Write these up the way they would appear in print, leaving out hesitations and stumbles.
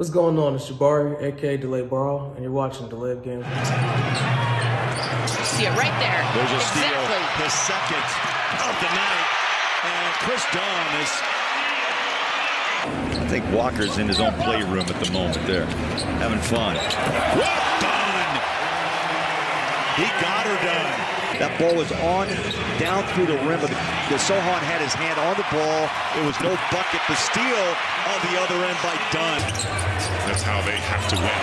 What's going on? It's Jabari, aka Delay Ball, and you're watching Delay of Game Hoops. See it right there. There's a steal, exactly. The second of the night, and Kris Dunn is. I think Walker's in his own playroom at the moment there. Having fun. What done? He got her done. That ball was on, down through the rim. The Sohan had his hand on the ball. It was no bucket. The steal on the other end by Dunn. That's how they have to win.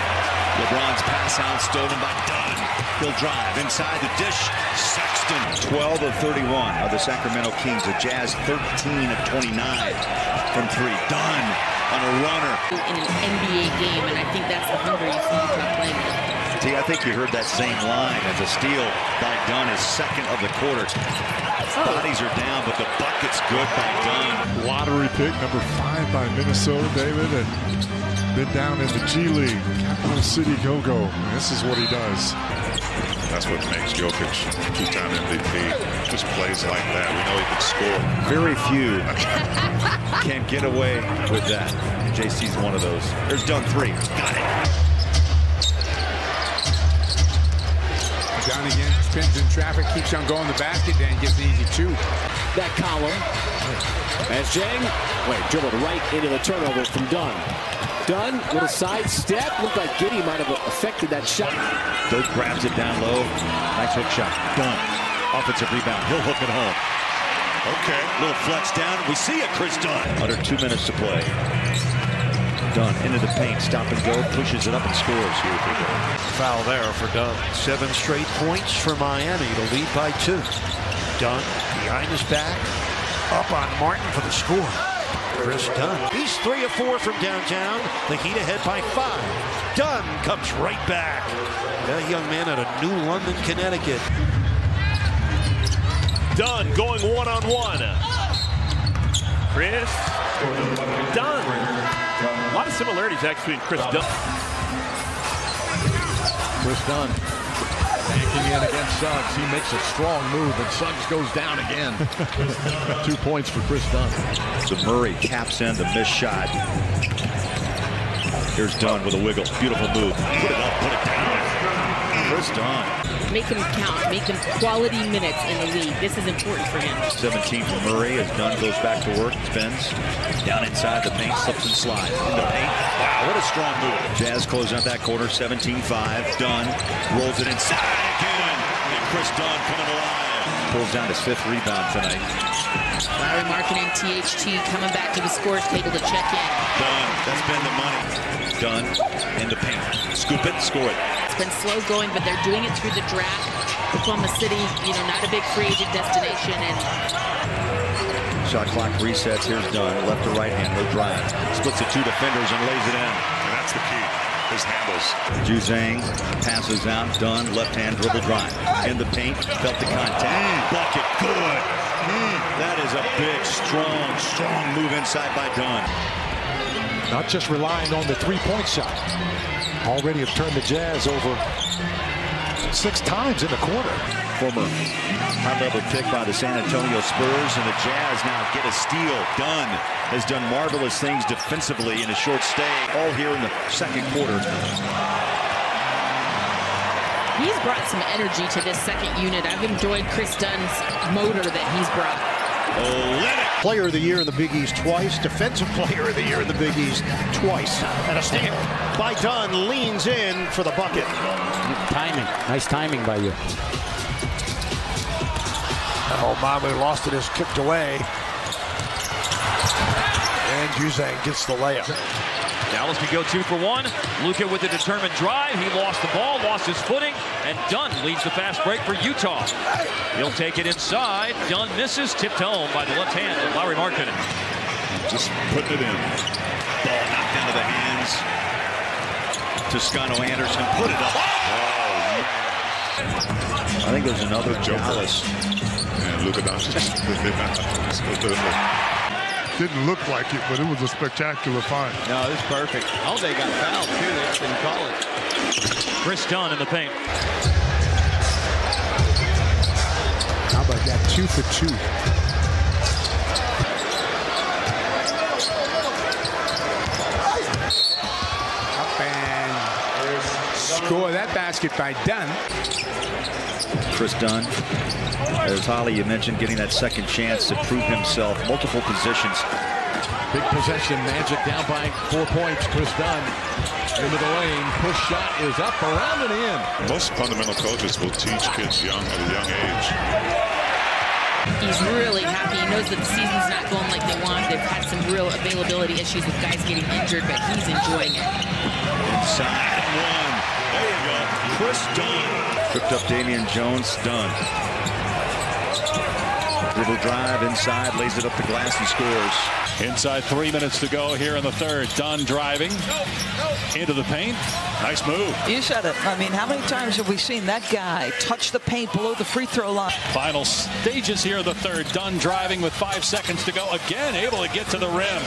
LeBron's pass out stolen by Dunn. He'll drive inside the dish. Sexton. 12 of 31 are the Sacramento Kings. The Jazz 13 of 29 from three. Dunn. On a runner. In an NBA game, and I think that's the hunger you see from playing with. See, I think you heard that same line as a steal by Dunn, his second of the quarter. Oh. Bodies are down, but the bucket's good by Dunn. Lottery pick, number 5 by Minnesota, David, and been down in the G League. Capital City Go Go. This is what he does. That's what makes Jokic two-time MVP. Just plays like that. We know he can score. Very few can get away with that. JC's one of those. There's Doug 3. Got it. Down again. Spins in traffic. Keeps on going to the basket. Dan gets an easy two. That column. As Jang. Wait, dribbled right into the turnover from Dunn. Dunn, little side step. Looked like Giddy might have affected that shot. Doug grabs it down low. Nice hook shot. Dunn. Offensive rebound. He'll hook it home. Okay. Little flex down. We see it, Kris Dunn. Under 2 minutes to play. Dunn into the paint. Stop and go. Pushes it up and scores. Here we go. Foul there for Dunn. 7 straight points for Miami to lead by 2. Dunn behind his back. Up on Martin for the score. Kris Dunn. He's 3 of 4 from downtown. The Heat ahead by 5. Dunn comes right back. That young man out of New London, Connecticut. Dunn going one-on-one. Kris Dunn. A lot of similarities actually in Kris Dunn. Kris Dunn banking in against Suggs. He makes a strong move, and Suggs goes down again. 2 points for Kris Dunn. So Murray caps in the missed shot. Here's Dunn with a wiggle. Beautiful move. Put it up, put it down. Kris Dunn. Make him count. Make him quality minutes in the league. This is important for him. 17 for Murray as Dunn goes back to work. Spins. Down inside the paint. Slips and slides. In the paint. Wow, what a strong move. Jazz closing out that quarter. 17-5. Dunn rolls it inside again. And Kris Dunn coming alive. Pulls down his 5th rebound tonight. Lauri Markkanen, THT coming back to the scorer's table to check in. Dunn, that's been the money. Dunn in the paint. Scoop it, score it. It's been slow going, but they're doing it through the draft. Oklahoma City, you know, not a big free agent destination. And shot clock resets. Here's Dunn, left to right hand, no drive. Splits the 2 defenders and lays it in. And that's the key. His handles. Juzang passes out. Dunn, left hand, dribble drive. In the paint, felt the contact. Bucket, good. That is a big, strong move inside by Dunn. Not just relying on the three-point shot. Already have turned the Jazz over 6 times in the quarter. Former high-level pick by the San Antonio Spurs, and the Jazz now get a steal. Dunn has done marvelous things defensively in a short stay, all here in the second quarter. He's brought some energy to this second unit. I've enjoyed Kris Dunn's motor that he's brought. Player of the year in the Big East twice, defensive player of the year in the Big East twice. And a steal by Dunn, leans in for the bucket. Timing, nice timing by you. Oh, Mamu lost it, is kicked away. And Juzang gets the layup. Dallas can go 2 for 1. Luka with a determined drive. He lost the ball, lost his footing, and Dunn leads the fast break for Utah. He'll take it inside. Dunn misses, tipped home by the left hand of Lauri Markkanen. Just putting it in. Ball knocked out of the hands. Toscano-Anderson put it up. Oh. I think there's another Dallas. And Luka Doncic. Didn't look like it, but it was a spectacular find. No, it was perfect. Oh, they got fouled, too. They didn't call it. Kris Dunn in the paint. How about that 2 for 2? Boy, that basket by Dunn. Kris Dunn. There's Holly, you mentioned getting that second chance to prove himself. Multiple positions. Big possession, Magic down by 4 points. Kris Dunn into the lane. Push shot is up, around and in. Most fundamental coaches will teach kids young at a young age. He's really happy. He knows that the season's not going like they want. They've had some real availability issues with guys getting injured, but he's enjoying it. Inside one. There you go. Kris Dunn. Tripped up Damian Jones. Dunn. Dribble drive inside, lays it up the glass and scores. Inside, 3 minutes to go here in the third. Dunn driving into the paint. Nice move. You said it. I mean, how many times have we seen that guy touch the paint below the free throw line? Final stages here of the third. Dunn driving with 5 seconds to go. Again, able to get to the rim.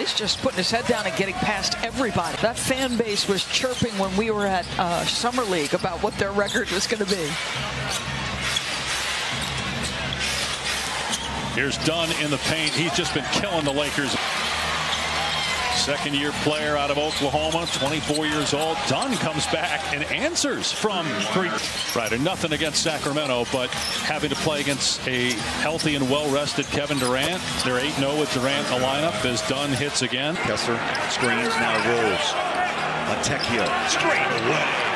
He's just putting his head down and getting past everybody. That fan base was chirping when we were at Summer League about what their record was going to be. Here's Dunn in the paint. He's just been killing the Lakers. Second-year player out of Oklahoma, 24 years old. Dunn comes back and answers from three. Right, and nothing against Sacramento, but having to play against a healthy and well-rested Kevin Durant. They're 8-0 with Durant in the lineup as Dunn hits again. Kessler screens, now rolls. Latecchio straight away.